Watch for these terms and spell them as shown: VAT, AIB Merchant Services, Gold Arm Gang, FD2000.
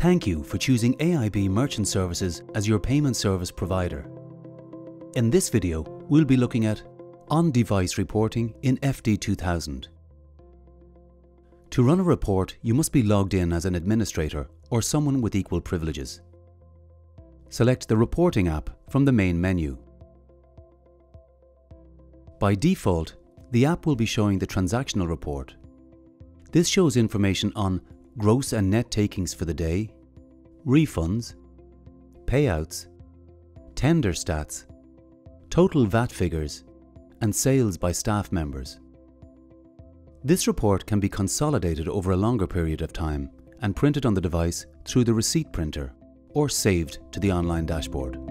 Thank you for choosing AIB Merchant Services as your payment service provider. In this video, we'll be looking at on-device reporting in FD2000. To run a report, you must be logged in as an administrator or someone with equal privileges. Select the reporting app from the main menu. By default, the app will be showing the transactional report. This shows information on gross and net takings for the day, refunds, payouts, tender stats, total VAT figures, and sales by staff members. This report can be consolidated over a longer period of time and printed on the device through the receipt printer or saved to the online dashboard.